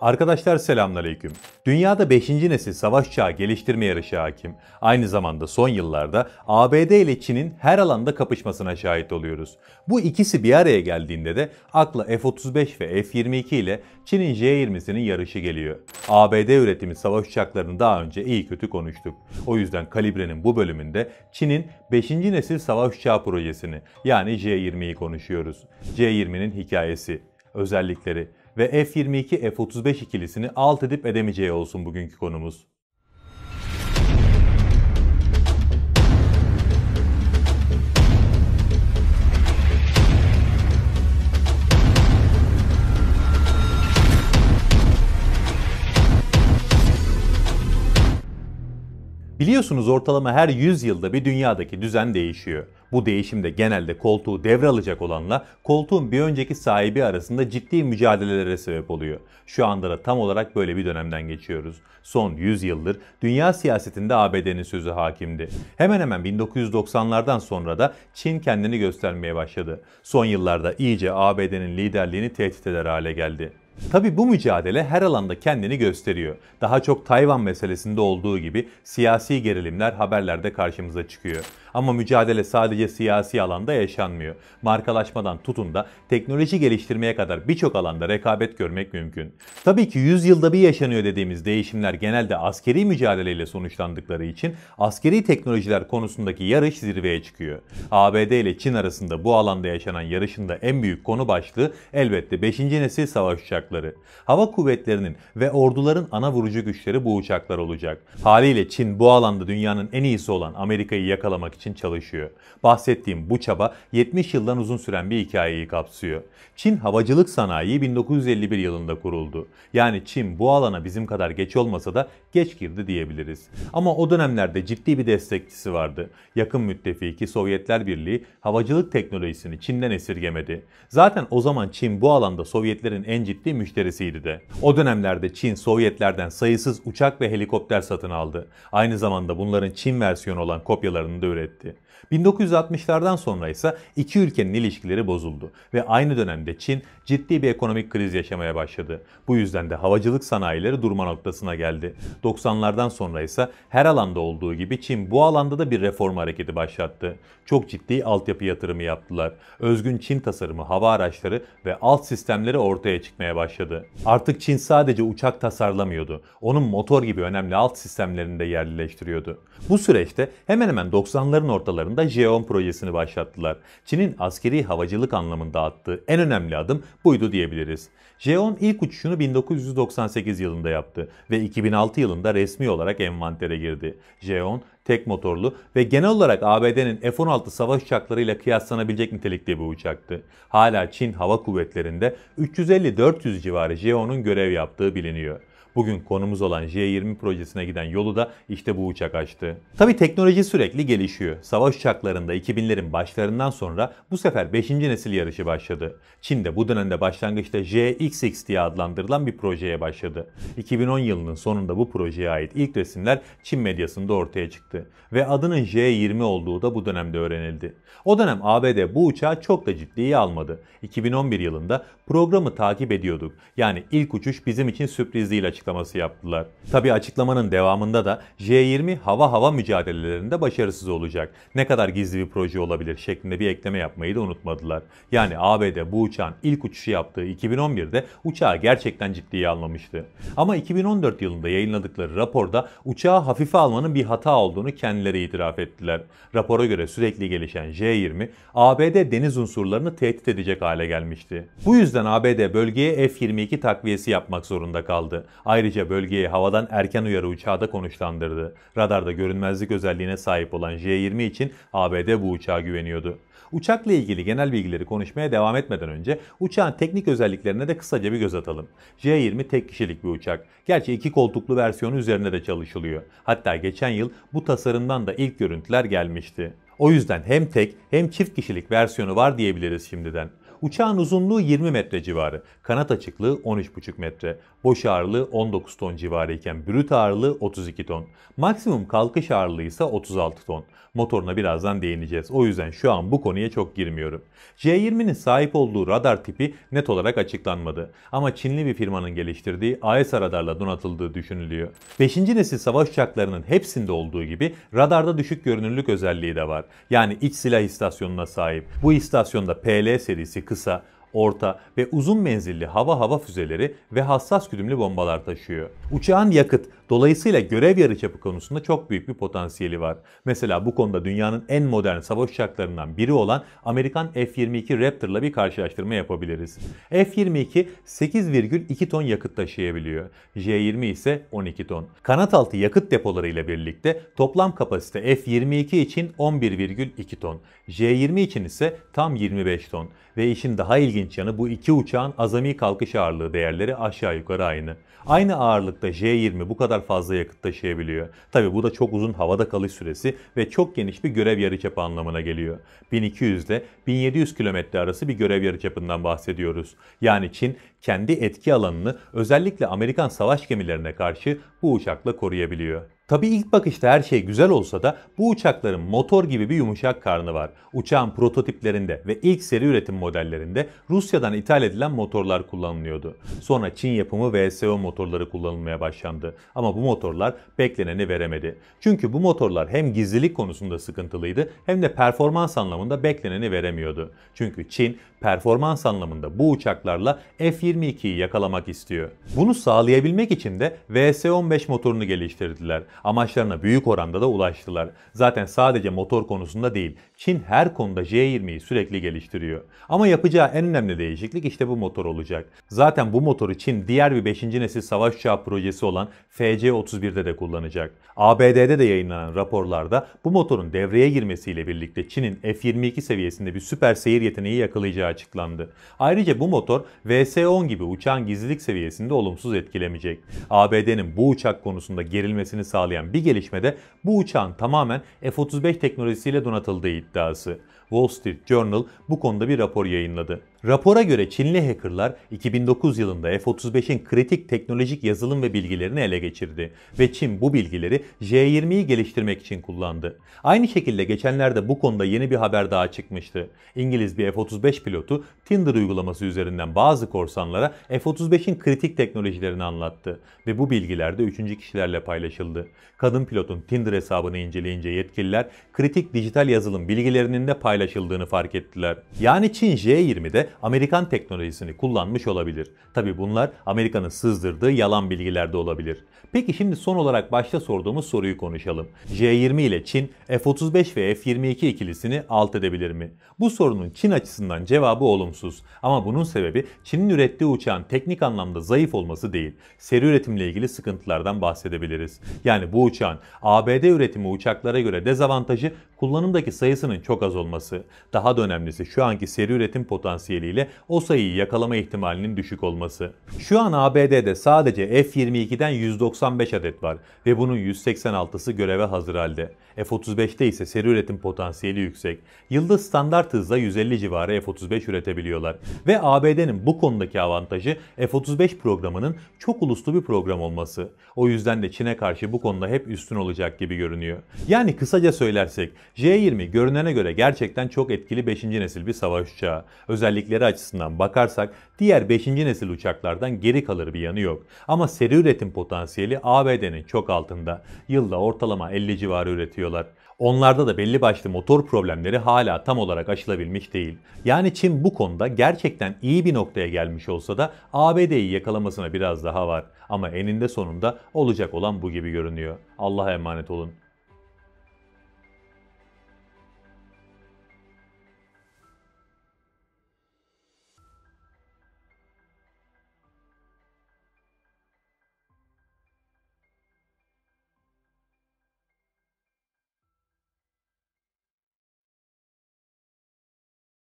Arkadaşlar selamünaleyküm. Dünyada 5. nesil savaş çağı geliştirme yarışı hakim. Aynı zamanda son yıllarda ABD ile Çin'in her alanda kapışmasına şahit oluyoruz. Bu ikisi bir araya geldiğinde de akla F-35 ve F-22 ile Çin'in J-20'sinin yarışı geliyor. ABD üretimi savaş uçaklarını daha önce iyi kötü konuştuk. O yüzden Kalibre'nin bu bölümünde Çin'in 5. nesil savaş uçağı projesini yani J-20'yi konuşuyoruz. J-20'nin hikayesi, özellikleri ve F-22 F-35 ikilisini alt edip edemeyeceği olsun bugünkü konumuz. Biliyorsunuz ortalama her 100 yılda bir dünyadaki düzen değişiyor. Bu değişimde genelde koltuğu devralacak olanla koltuğun bir önceki sahibi arasında ciddi mücadelelere sebep oluyor. Şu anda da tam olarak böyle bir dönemden geçiyoruz. Son 100 yıldır dünya siyasetinde ABD'nin sözü hakimdi. Hemen hemen 1990'lardan sonra da Çin kendini göstermeye başladı. Son yıllarda iyice ABD'nin liderliğini tehdit eder hale geldi. Tabi bu mücadele her alanda kendini gösteriyor. Daha çok Tayvan meselesinde olduğu gibi siyasi gerilimler haberlerde karşımıza çıkıyor. Ama mücadele sadece siyasi alanda yaşanmıyor. Markalaşmadan tutun da teknoloji geliştirmeye kadar birçok alanda rekabet görmek mümkün. Tabii ki 100 yılda bir yaşanıyor dediğimiz değişimler genelde askeri mücadeleyle sonuçlandıkları için askeri teknolojiler konusundaki yarış zirveye çıkıyor. ABD ile Çin arasında bu alanda yaşanan yarışın da en büyük konu başlığı elbette 5. nesil savaş uçakları. Hava kuvvetlerinin ve orduların ana vurucu güçleri bu uçaklar olacak. Haliyle Çin bu alanda dünyanın en iyisi olan Amerika'yı yakalamak için çalışıyor. Bahsettiğim bu çaba 70 yıldan uzun süren bir hikayeyi kapsıyor. Çin havacılık sanayi 1951 yılında kuruldu. Yani Çin bu alana bizim kadar geç olmasa da geç girdi diyebiliriz. Ama o dönemlerde ciddi bir destekçisi vardı. Yakın müttefiki Sovyetler Birliği havacılık teknolojisini Çin'den esirgemedi. Zaten o zaman Çin bu alanda Sovyetlerin en ciddi müşterisiydi de. O dönemlerde Çin Sovyetlerden sayısız uçak ve helikopter satın aldı. Aynı zamanda bunların Çin versiyonu olan kopyalarını da üretti. 1960'lardan sonra ise iki ülkenin ilişkileri bozuldu ve aynı dönemde Çin ciddi bir ekonomik kriz yaşamaya başladı. Bu yüzden de havacılık sanayileri durma noktasına geldi. 90'lardan sonra ise her alanda olduğu gibi Çin bu alanda da bir reform hareketi başlattı. Çok ciddi altyapı yatırımı yaptılar. Özgün Çin tasarımı hava araçları ve alt sistemleri ortaya çıkmaya başladı. Artık Çin sadece uçak tasarlamıyordu. Onun motor gibi önemli alt sistemlerini de yerleştiriyordu. Bu süreçte hemen hemen 90'ların ortalarında J-10 projesini başlattılar. Çin'in askeri havacılık anlamında attığı en önemli adım buydu diyebiliriz. J-10 ilk uçuşunu 1998 yılında yaptı ve 2006 yılında resmi olarak envantere girdi. J-10 tek motorlu ve genel olarak ABD'nin F-16 savaş uçaklarıyla kıyaslanabilecek nitelikte bir uçaktı. Hala Çin Hava Kuvvetleri'nde 350-400 civarı J-10'un görev yaptığı biliniyor. Bugün konumuz olan J-20 projesine giden yolu da işte bu uçak açtı. Tabi teknoloji sürekli gelişiyor. Savaş uçaklarında 2000'lerin başlarından sonra bu sefer 5. nesil yarışı başladı. Çin de bu dönemde başlangıçta J-XX diye adlandırılan bir projeye başladı. 2010 yılının sonunda bu projeye ait ilk resimler Çin medyasında ortaya çıktı. Ve adının J-20 olduğu da bu dönemde öğrenildi. O dönem ABD bu uçağı çok da ciddiye almadı. 2011 yılında programı takip ediyorduk. Yani ilk uçuş bizim için sürprizliyle çıktı. Yaptılar. Tabi açıklamanın devamında da J-20 hava mücadelelerinde başarısız olacak. Ne kadar gizli bir proje olabilir şeklinde bir ekleme yapmayı da unutmadılar. Yani ABD bu uçağın ilk uçuşu yaptığı 2011'de uçağı gerçekten ciddiye almamıştı. Ama 2014 yılında yayınladıkları raporda uçağı hafife almanın bir hata olduğunu kendileri itiraf ettiler. Rapora göre sürekli gelişen J-20 ABD deniz unsurlarını tehdit edecek hale gelmişti. Bu yüzden ABD bölgeye F-22 takviyesi yapmak zorunda kaldı. Ayrıca bölgeyi havadan erken uyarı uçağı da konuşlandırdı. Radarda görünmezlik özelliğine sahip olan J-20 için ABD bu uçağa güveniyordu. Uçakla ilgili genel bilgileri konuşmaya devam etmeden önce uçağın teknik özelliklerine de kısaca bir göz atalım. J-20 tek kişilik bir uçak. Gerçi iki koltuklu versiyonu üzerine de çalışılıyor. Hatta geçen yıl bu tasarımdan da ilk görüntüler gelmişti. O yüzden hem tek hem çift kişilik versiyonu var diyebiliriz şimdiden. uçağın uzunluğu 20 metre civarı, kanat açıklığı 13,5 metre, boş ağırlığı 19 ton civarı iken brüt ağırlığı 32 ton. Maksimum kalkış ağırlığı ise 36 ton. Motoruna birazdan değineceğiz. O yüzden şu an bu konuya çok girmiyorum. J-20'nin sahip olduğu radar tipi net olarak açıklanmadı. Ama Çinli bir firmanın geliştirdiği AESA radarla donatıldığı düşünülüyor. 5. nesil savaş uçaklarının hepsinde olduğu gibi radarda düşük görünürlük özelliği de var. Yani iç silah istasyonuna sahip. Bu istasyonda PL serisi kısa, orta ve uzun menzilli hava füzeleri ve hassas güdümlü bombalar taşıyor. Uçağın yakıt, dolayısıyla görev yarıçapı konusunda çok büyük bir potansiyeli var. Mesela bu konuda dünyanın en modern savaş uçaklarından biri olan Amerikan F-22 Raptor'la bir karşılaştırma yapabiliriz. F-22 8,2 ton yakıt taşıyabiliyor. J-20 ise 12 ton. Kanat altı yakıt depolarıyla birlikte toplam kapasite F-22 için 11,2 ton. J-20 için ise tam 25 ton. Ve işin daha ilginç yanı bu iki uçağın azami kalkış ağırlığı değerleri aşağı yukarı aynı. Aynı ağırlıkta J-20 bu kadar fazla yakıt taşıyabiliyor. Tabii bu da çok uzun havada kalış süresi ve çok geniş bir görev yarıçapı anlamına geliyor. 1200 ile 1700 km arası bir görev yarıçapından bahsediyoruz. Yani Çin kendi etki alanını özellikle Amerikan savaş gemilerine karşı bu uçakla koruyabiliyor. Tabii ilk bakışta her şey güzel olsa da bu uçakların motor gibi bir yumuşak karnı var. Uçağın prototiplerinde ve ilk seri üretim modellerinde Rusya'dan ithal edilen motorlar kullanılıyordu. Sonra Çin yapımı VSO motorları kullanılmaya başlandı. Ama bu motorlar bekleneni veremedi. Çünkü bu motorlar hem gizlilik konusunda sıkıntılıydı hem de performans anlamında bekleneni veremiyordu. Çünkü Çin performans anlamında bu uçaklarla F-22'yi yakalamak istiyor. Bunu sağlayabilmek için de VS-15 motorunu geliştirdiler. Amaçlarına büyük oranda da ulaştılar. Zaten sadece motor konusunda değil, Çin her konuda J-20'yi sürekli geliştiriyor. Ama yapacağı en önemli değişiklik işte bu motor olacak. Zaten bu motoru Çin diğer bir 5. nesil savaş uçağı projesi olan FC-31'de de kullanacak. ABD'de de yayınlanan raporlarda bu motorun devreye girmesiyle birlikte Çin'in F-22 seviyesinde bir süper seyir yeteneği yakalayacağı açıklandı. Ayrıca bu motor VS-10 gibi uçağın gizlilik seviyesinde olumsuz etkilemeyecek. ABD'nin bu uçak konusunda gerilmesini sağlayan bir gelişmede bu uçağın tamamen F-35 teknolojisiyle donatıldığı iddiası. Wall Street Journal bu konuda bir rapor yayınladı. Rapora göre Çinli hackerlar 2009 yılında F-35'in kritik teknolojik yazılım ve bilgilerini ele geçirdi ve Çin bu bilgileri J-20'yi geliştirmek için kullandı. Aynı şekilde geçenlerde bu konuda yeni bir haber daha çıkmıştı. İngiliz bir F-35 pilotu Tinder uygulaması üzerinden bazı korsanlara F-35'in kritik teknolojilerini anlattı ve bu bilgiler de 3. kişilerle paylaşıldı. Kadın pilotun Tinder hesabını inceleyince yetkililer kritik dijital yazılım bilgilerinin de paylaşıldığını fark ettiler. Yani Çin J-20'de Amerikan teknolojisini kullanmış olabilir. Tabii bunlar Amerika'nın sızdırdığı yalan bilgiler de olabilir. Peki şimdi son olarak başta sorduğumuz soruyu konuşalım. J-20 ile Çin F-35 ve F-22 ikilisini alt edebilir mi? Bu sorunun Çin açısından cevabı olumsuz. Ama bunun sebebi Çin'in ürettiği uçağın teknik anlamda zayıf olması değil. Seri üretimle ilgili sıkıntılardan bahsedebiliriz. Yani bu uçağın ABD üretimi uçaklara göre dezavantajı kullanımdaki sayısının çok az olması. Daha da önemlisi şu anki seri üretim potansiyeliyle o sayıyı yakalama ihtimalinin düşük olması. Şu an ABD'de sadece F-22'den 195 adet var ve bunun 186'sı göreve hazır halde. F-35'te ise seri üretim potansiyeli yüksek. Yılda standart hızla 150 civarı F-35 üretebiliyorlar. Ve ABD'nin bu konudaki avantajı F-35 programının çok uluslu bir program olması. O yüzden de Çin'e karşı bu konuda hep üstün olacak gibi görünüyor. Yani kısaca söylersek J-20 görünene göre gerçekten çok etkili 5. nesil bir savaş uçağı. Özellikleri açısından bakarsak diğer 5. nesil uçaklardan geri kalır bir yanı yok. Ama seri üretim potansiyeli ABD'nin çok altında. Yılda ortalama 50 civarı üretiyorlar. Onlarda da belli başlı motor problemleri hala tam olarak aşılabilmiş değil. Yani Çin bu konuda gerçekten iyi bir noktaya gelmiş olsa da ABD'yi yakalamasına biraz daha var. Ama eninde sonunda olacak olan bu gibi görünüyor. Allah'a emanet olun.